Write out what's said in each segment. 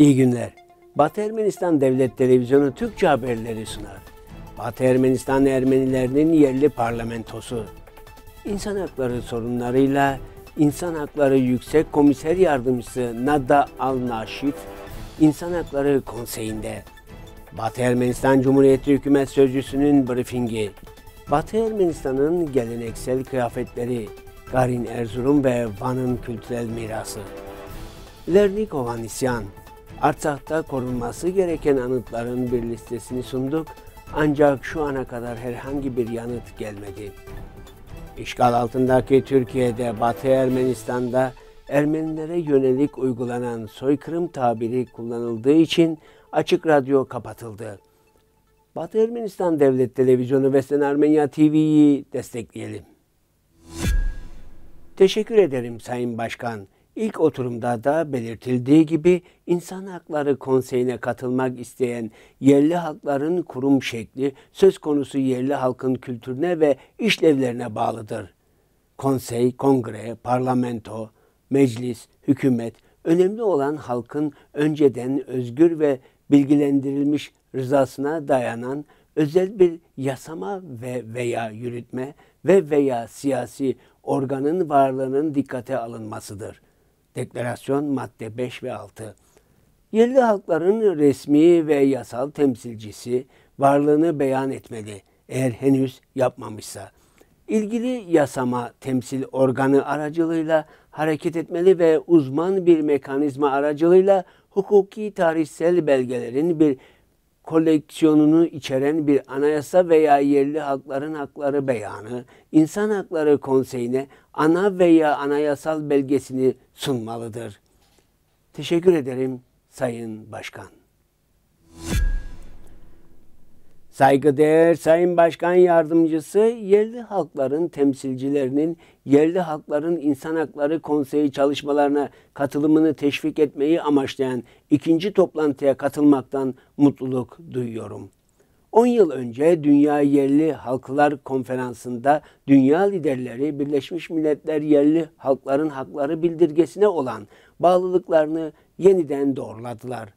İyi günler. Batı Ermenistan Devlet Televizyonu Türkçe haberleri sunar. Batı Ermenistan Ermenilerinin yerli parlamentosu. İnsan hakları sorunlarıyla İnsan Hakları Yüksek Komiser Yardımcısı Nada Al-Naşif, İnsan Hakları Konseyi'nde. Batı Ermenistan Cumhuriyeti Hükümet Sözcüsü'nün briefingi. Batı Ermenistan'ın geleneksel kıyafetleri, Karin-Erzurum ve Van'ın kültürel mirası. Lernik Hovhannisyan, Artsakh'ta korunması gereken anıtların bir listesini sunduk, ancak şu ana kadar herhangi bir yanıt gelmedi. İşgal altındaki Türkiye'de, Batı Ermenistan'da Ermenilere yönelik uygulanan soykırım tabiri kullanıldığı için Açık Radyo kapatıldı. Batı Ermenistan Devlet Televizyonu Western Armenia TV'yi destekleyelim. Teşekkür ederim Sayın Başkan. İlk oturumda da belirtildiği gibi İnsan Hakları Konseyi'ne katılmak isteyen yerli halkların kurum şekli söz konusu yerli halkın kültürüne ve işlevlerine bağlıdır. Konsey, kongre, parlamento, meclis, hükümet önemli olan halkın önceden özgür ve bilgilendirilmiş rızasına dayanan özel bir yasama ve veya yürütme ve veya siyasi organın varlığının dikkate alınmasıdır. Deklarasyon madde 5 ve 6. Yerli halkların resmi ve yasal temsilcisi varlığını beyan etmeli eğer henüz yapmamışsa. İlgili yasama temsil organı aracılığıyla hareket etmeli ve uzman bir mekanizma aracılığıyla hukuki tarihsel belgelerin bir koleksiyonunu içeren bir anayasa veya yerli halkların hakları beyanı, İnsan Hakları Konseyi'ne ana veya anayasal belgesini sunmalıdır. Teşekkür ederim Sayın Başkan. Saygıdeğer Sayın Başkan Yardımcısı, yerli halkların temsilcilerinin yerli halkların İnsan Hakları Konseyi çalışmalarına katılımını teşvik etmeyi amaçlayan ikinci toplantıya katılmaktan mutluluk duyuyorum. 10 yıl önce Dünya Yerli Halklar Konferansı'nda dünya liderleri Birleşmiş Milletler Yerli Halkların Hakları Bildirgesi'ne olan bağlılıklarını yeniden doğruladılar.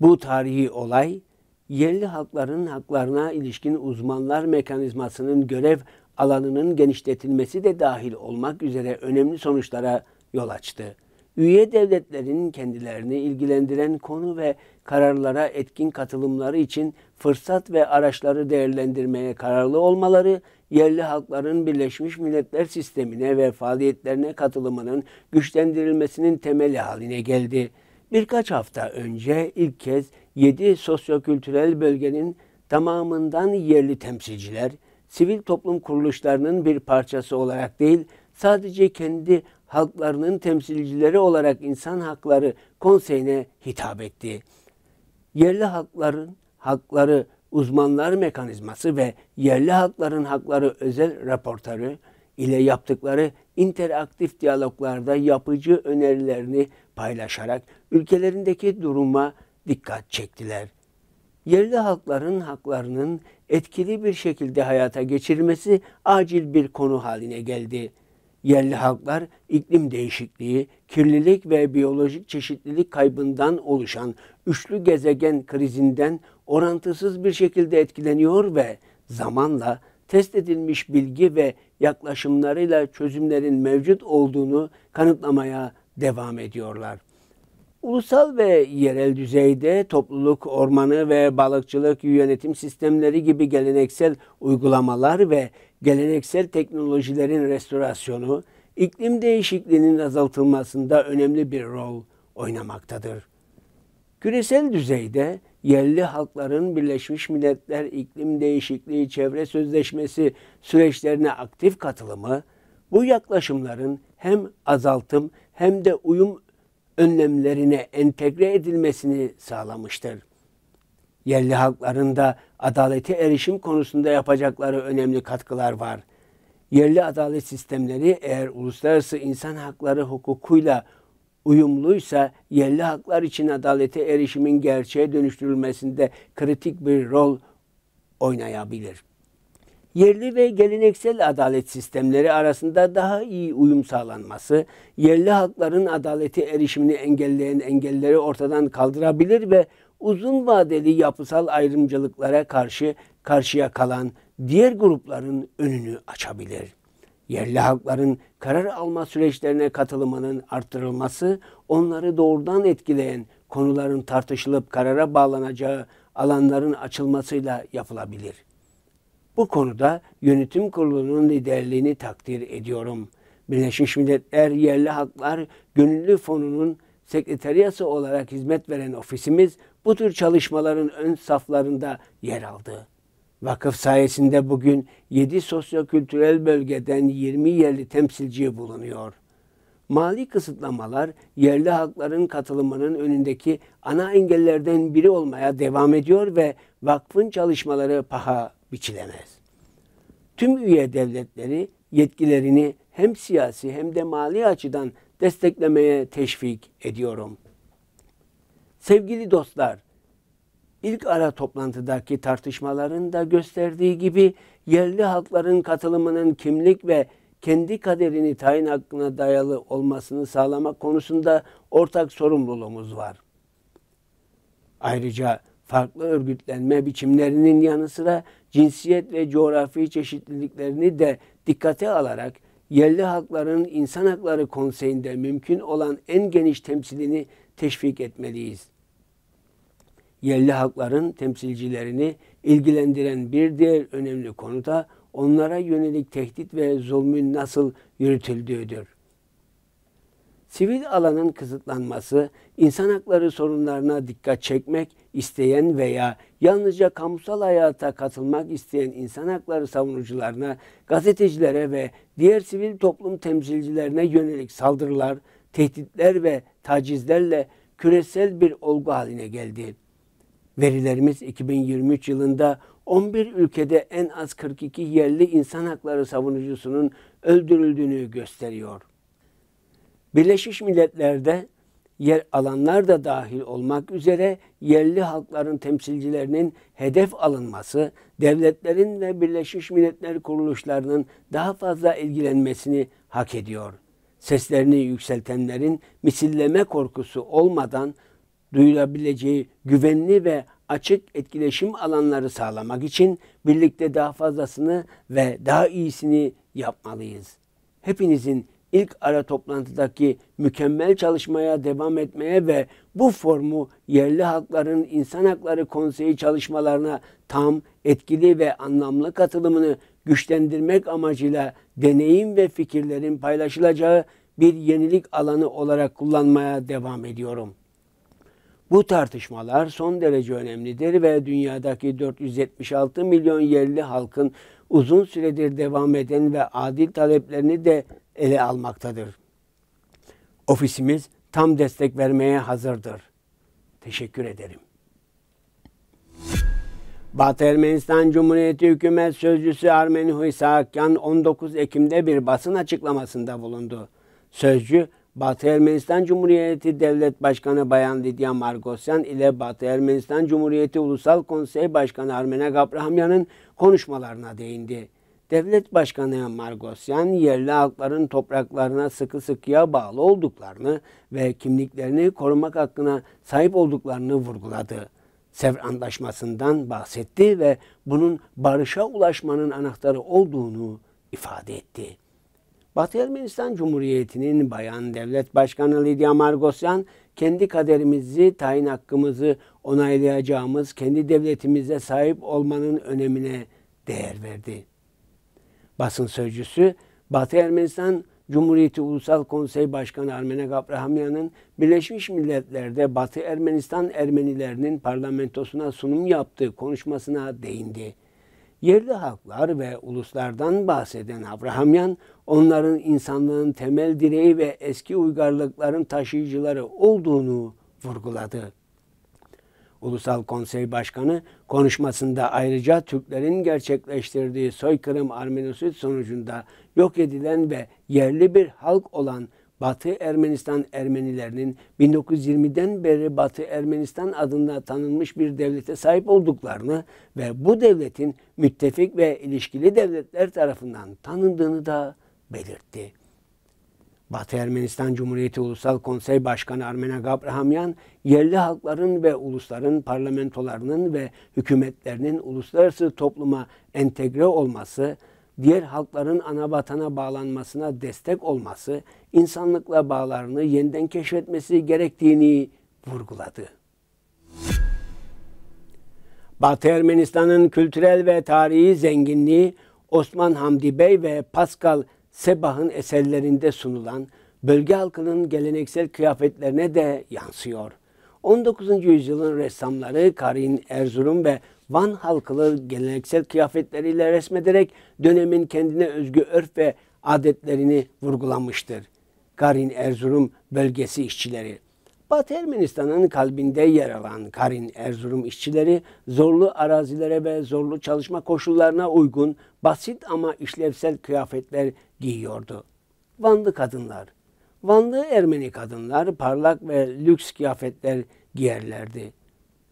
Bu tarihi olay, yerli halkların haklarına ilişkin uzmanlar mekanizmasının görev alanının genişletilmesi de dahil olmak üzere önemli sonuçlara yol açtı. Üye devletlerin kendilerini ilgilendiren konu ve kararlara etkin katılımları için fırsat ve araçları değerlendirmeye kararlı olmaları, yerli halkların Birleşmiş Milletler sistemine ve faaliyetlerine katılımının güçlendirilmesinin temeli haline geldi. Birkaç hafta önce ilk kez 7 sosyokültürel bölgenin tamamından yerli temsilciler, sivil toplum kuruluşlarının bir parçası olarak değil, sadece kendi halklarının temsilcileri olarak İnsan Hakları Konseyi'ne hitap etti. Yerli halkların hakları uzmanlar mekanizması ve yerli halkların hakları özel raportörü ile yaptıkları interaktif diyaloglarda yapıcı önerilerini paylaşarak ülkelerindeki duruma dikkat çektiler. Yerli halkların haklarının etkili bir şekilde hayata geçirilmesi acil bir konu haline geldi. Yerli halklar, iklim değişikliği, kirlilik ve biyolojik çeşitlilik kaybından oluşan üçlü gezegen krizinden orantısız bir şekilde etkileniyor ve zamanla test edilmiş bilgi ve yaklaşımlarıyla çözümlerin mevcut olduğunu kanıtlamaya devam ediyorlar. Ulusal ve yerel düzeyde topluluk, ormanı ve balıkçılık yönetim sistemleri gibi geleneksel uygulamalar ve geleneksel teknolojilerin restorasyonu, iklim değişikliğinin azaltılmasında önemli bir rol oynamaktadır. Küresel düzeyde yerli halkların Birleşmiş Milletler İklim Değişikliği Çevre Sözleşmesi süreçlerine aktif katılımı, bu yaklaşımların hem azaltım hem de uyum önlemlerine entegre edilmesini sağlamıştır. Yerli halkların da adalete erişim konusunda yapacakları önemli katkılar var. Yerli adalet sistemleri eğer uluslararası insan hakları hukukuyla uyumluysa yerli haklar için adalete erişimin gerçeğe dönüştürülmesinde kritik bir rol oynayabilir. yerli ve geleneksel adalet sistemleri arasında daha iyi uyum sağlanması, yerli halkların adalete erişimini engelleyen engelleri ortadan kaldırabilir ve uzun vadeli yapısal ayrımcılıklara karşıya kalan diğer grupların önünü açabilir. Yerli halkların karar alma süreçlerine katılımının artırılması, onları doğrudan etkileyen konuların tartışılıp karara bağlanacağı alanların açılmasıyla yapılabilir. Bu konuda yönetim kurulunun liderliğini takdir ediyorum. Birleşmiş Milletler Yerli Haklar Gönüllü Fonu'nun sekreteriyası olarak hizmet veren ofisimiz bu tür çalışmaların ön saflarında yer aldı. Vakıf sayesinde bugün 7 sosyokültürel bölgeden 20 yerli temsilci bulunuyor. Mali kısıtlamalar yerli halkların katılımının önündeki ana engellerden biri olmaya devam ediyor ve vakfın çalışmaları paha biçilemez. Tüm üye devletleri yetkilerini hem siyasi hem de mali açıdan desteklemeye teşvik ediyorum. Sevgili dostlar, ilk ara toplantıdaki tartışmaların da gösterdiği gibi yerli halkların katılımının kimlik ve kendi kaderini tayin hakkına dayalı olmasını sağlamak konusunda ortak sorumluluğumuz var. Ayrıca farklı örgütlenme biçimlerinin yanı sıra cinsiyet ve coğrafi çeşitliliklerini de dikkate alarak yerli halkların İnsan Hakları Konseyi'nde mümkün olan en geniş temsilini teşvik etmeliyiz. Yerli halkların temsilcilerini ilgilendiren bir diğer önemli konu da onlara yönelik tehdit ve zulmün nasıl yürütüldüğüdür. Sivil alanın kısıtlanması, insan hakları sorunlarına dikkat çekmek isteyen veya yalnızca kamusal hayata katılmak isteyen insan hakları savunucularına, gazetecilere ve diğer sivil toplum temsilcilerine yönelik saldırılar, tehditler ve tacizlerle küresel bir olgu haline geldi. Verilerimiz 2023 yılında 11 ülkede en az 42 yerli insan hakları savunucusunun öldürüldüğünü gösteriyor. Birleşmiş Milletler'de yer alanlar da dahil olmak üzere yerli halkların temsilcilerinin hedef alınması, devletlerin ve Birleşmiş Milletler kuruluşlarının daha fazla ilgilenmesini hak ediyor. Seslerini yükseltenlerin misilleme korkusu olmadan duyulabileceği güvenli ve açık etkileşim alanları sağlamak için birlikte daha fazlasını ve daha iyisini yapmalıyız. Hepinizin ilk ara toplantıdaki mükemmel çalışmaya devam etmeye ve bu formu yerli halkların İnsan Hakları Konseyi çalışmalarına tam, etkili ve anlamlı katılımını güçlendirmek amacıyla deneyim ve fikirlerin paylaşılacağı bir yenilik alanı olarak kullanmaya devam ediyorum. Bu tartışmalar son derece önemlidir ve dünyadaki 476 milyon yerli halkın uzun süredir devam eden ve adil taleplerini de ele almaktadır. Ofisimiz tam destek vermeye hazırdır. Teşekkür ederim. Batı Ermenistan Cumhuriyeti Hükümet Sözcüsü Armen Hüysakyan 19 Ekim'de bir basın açıklamasında bulundu. Sözcü, Batı Ermenistan Cumhuriyeti Devlet Başkanı Bayan Lidya Margosyan ile Batı Ermenistan Cumhuriyeti Ulusal Konsey Başkanı Armena Gabramyan'ın konuşmalarına değindi. Devlet Başkanı Margosyan, yerli halkların topraklarına sıkı sıkıya bağlı olduklarını ve kimliklerini korumak hakkına sahip olduklarını vurguladı. Sevr Antlaşması'ndan bahsetti ve bunun barışa ulaşmanın anahtarı olduğunu ifade etti. Batı Ermenistan Cumhuriyeti'nin Bayan Devlet Başkanı Lidya Margosyan, kendi kaderimizi, tayin hakkımızı onaylayacağımız kendi devletimize sahip olmanın önemine değer verdi. Basın sözcüsü, Batı Ermenistan Cumhuriyeti Ulusal Konsey Başkanı Armena Gabramyan'ın Birleşmiş Milletler'de Batı Ermenistan Ermenilerinin parlamentosuna sunum yaptığı konuşmasına değindi. Yerli halklar ve uluslardan bahseden Gabramyan, onların insanlığın temel direği ve eski uygarlıkların taşıyıcıları olduğunu vurguladı. Ulusal Konsey Başkanı konuşmasında ayrıca Türklerin gerçekleştirdiği soykırım Armenosid sonucunda yok edilen ve yerli bir halk olan Batı Ermenistan Ermenilerinin 1920'den beri Batı Ermenistan adına tanınmış bir devlete sahip olduklarını ve bu devletin müttefik ve ilişkili devletler tarafından tanındığını da belirtti. Batı Ermenistan Cumhuriyeti Ulusal Konsey Başkanı Armena Gabramyan, yerli halkların ve ulusların parlamentolarının ve hükümetlerinin uluslararası topluma entegre olması, diğer halkların ana vatana bağlanmasına destek olması, insanlıkla bağlarını yeniden keşfetmesi gerektiğini vurguladı. Batı Ermenistan'ın kültürel ve tarihi zenginliği, Osman Hamdi Bey ve Pascal Sebah'ın eserlerinde sunulan bölge halkının geleneksel kıyafetlerine de yansıyor. 19. yüzyılın ressamları Karin-Erzurum ve Van halkları geleneksel kıyafetleriyle resmederek dönemin kendine özgü örf ve adetlerini vurgulamıştır. Karin-Erzurum bölgesi işçileri. Batı Ermenistan'ın kalbinde yer alan Karin-Erzurum işçileri, zorlu arazilere ve zorlu çalışma koşullarına uygun basit ama işlevsel kıyafetler giyiyordu. Vanlı kadınlar. Vanlı Ermeni kadınlar parlak ve lüks kıyafetler giyerlerdi.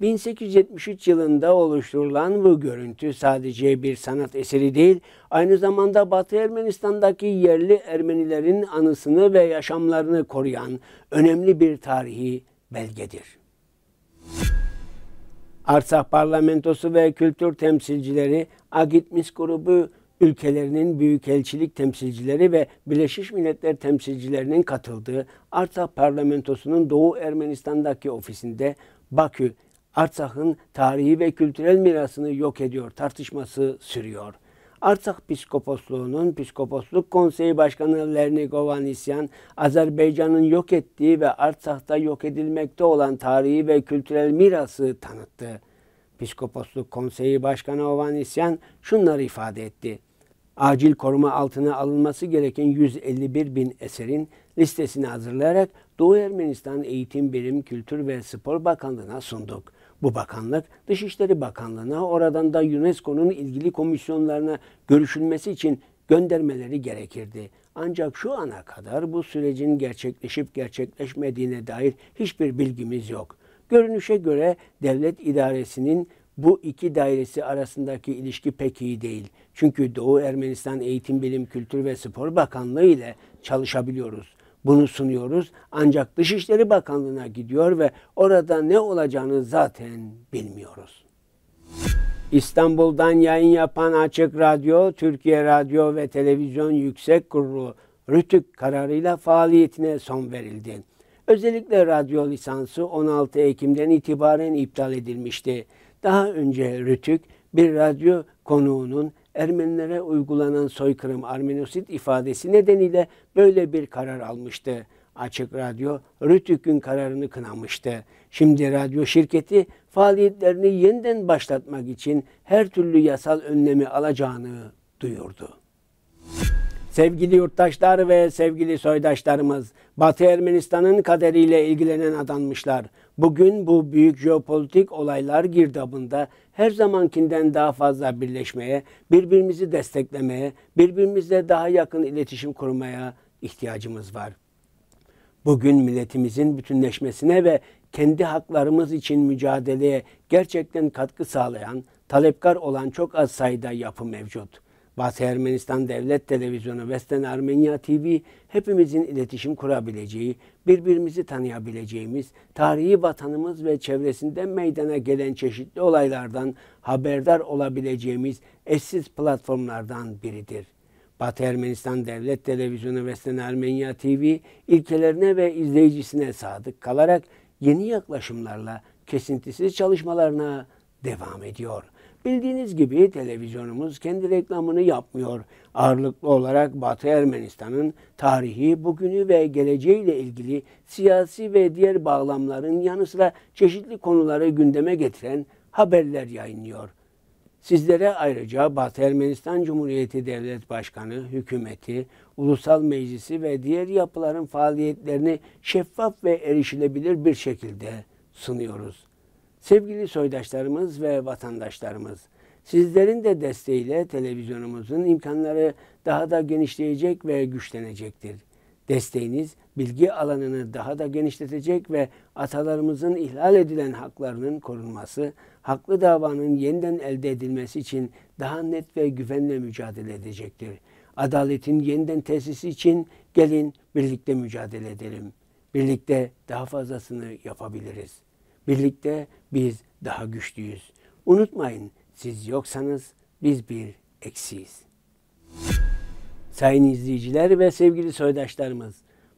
1873 yılında oluşturulan bu görüntü sadece bir sanat eseri değil, aynı zamanda Batı Ermenistan'daki yerli Ermenilerin anısını ve yaşamlarını koruyan önemli bir tarihi belgedir. Artsakh Parlamentosu ve kültür temsilcileri, Agitmis grubu ülkelerinin büyükelçilik temsilcileri ve Birleşmiş Milletler temsilcilerinin katıldığı Artsakh Parlamentosu'nun Doğu Ermenistan'daki ofisinde Bakü, Artsakh'ın tarihi ve kültürel mirasını yok ediyor tartışması sürüyor. Artsakh Piskoposluğu'nun Piskoposluk Konseyi Başkanı Lernik Hovhannisyan, Azerbaycan'ın yok ettiği ve Artsakh'ta yok edilmekte olan tarihi ve kültürel mirası tanıttı. Piskoposluk Konseyi Başkanı Hovhannisyan şunları ifade etti. Acil koruma altına alınması gereken 151 bin eserin listesini hazırlayarak Doğu Ermenistan Eğitim, Bilim, Kültür ve Spor Bakanlığı'na sunduk. Bu bakanlık Dışişleri Bakanlığı'na, oradan da UNESCO'nun ilgili komisyonlarına görüşülmesi için göndermeleri gerekirdi. Ancak şu ana kadar bu sürecin gerçekleşip gerçekleşmediğine dair hiçbir bilgimiz yok. Görünüşe göre devlet idaresinin bu iki dairesi arasındaki ilişki pek iyi değil. Çünkü Doğu Ermenistan Eğitim, Bilim, Kültür ve Spor Bakanlığı ile çalışabiliyoruz. Bunu sunuyoruz, ancak Dışişleri Bakanlığı'na gidiyor ve orada ne olacağını zaten bilmiyoruz. İstanbul'dan yayın yapan Açık Radyo, Türkiye Radyo ve Televizyon Yüksek Kurulu RTÜK kararıyla faaliyetine son verildi. Özellikle radyo lisansı 16 Ekim'den itibaren iptal edilmişti. Daha önce RTÜK, bir radyo konuğunun Ermenilere uygulanan soykırım, Armenosid ifadesi nedeniyle böyle bir karar almıştı. Açık Radyo, RTÜK'ün kararını kınamıştı. Şimdi radyo şirketi faaliyetlerini yeniden başlatmak için her türlü yasal önlemi alacağını duyurdu. Sevgili yurttaşlar ve sevgili soydaşlarımız, Batı Ermenistan'ın kaderiyle ilgilenen adanmışlar, bugün bu büyük jeopolitik olaylar girdabında her zamankinden daha fazla birleşmeye, birbirimizi desteklemeye, birbirimizle daha yakın iletişim kurmaya ihtiyacımız var. Bugün milletimizin bütünleşmesine ve kendi haklarımız için mücadeleye gerçekten katkı sağlayan, talepkar olan çok az sayıda yapı mevcut. Batı Ermenistan Devlet Televizyonu, Western Armenia TV, hepimizin iletişim kurabileceği, birbirimizi tanıyabileceğimiz, tarihi vatanımız ve çevresinde meydana gelen çeşitli olaylardan haberdar olabileceğimiz eşsiz platformlardan biridir. Batı Ermenistan Devlet Televizyonu, Western Armenia TV, ilkelerine ve izleyicisine sadık kalarak yeni yaklaşımlarla kesintisiz çalışmalarına devam ediyor. Bildiğiniz gibi televizyonumuz kendi reklamını yapmıyor. Ağırlıklı olarak Batı Ermenistan'ın tarihi, bugünü ve geleceğiyle ilgili siyasi ve diğer bağlamların yanı sıra çeşitli konuları gündeme getiren haberler yayınlıyor. Sizlere ayrıca Batı Ermenistan Cumhuriyeti Devlet Başkanı, hükümeti, ulusal meclisi ve diğer yapıların faaliyetlerini şeffaf ve erişilebilir bir şekilde sunuyoruz. Sevgili soydaşlarımız ve vatandaşlarımız, sizlerin de desteğiyle televizyonumuzun imkanları daha da genişleyecek ve güçlenecektir. desteğiniz bilgi alanını daha da genişletecek ve atalarımızın ihlal edilen haklarının korunması, haklı davanın yeniden elde edilmesi için daha net ve güvenle mücadele edecektir. Adaletin yeniden tesisi için gelin birlikte mücadele edelim. Birlikte daha fazlasını yapabiliriz. Birlikte biz daha güçlüyüz. Unutmayın, siz yoksanız biz bir eksiyiz. Sayın izleyiciler ve sevgili soydaşlarımız,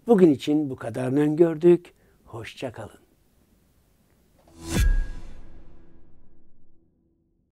bugün için bu kadarını öngördük. Hoşça kalın.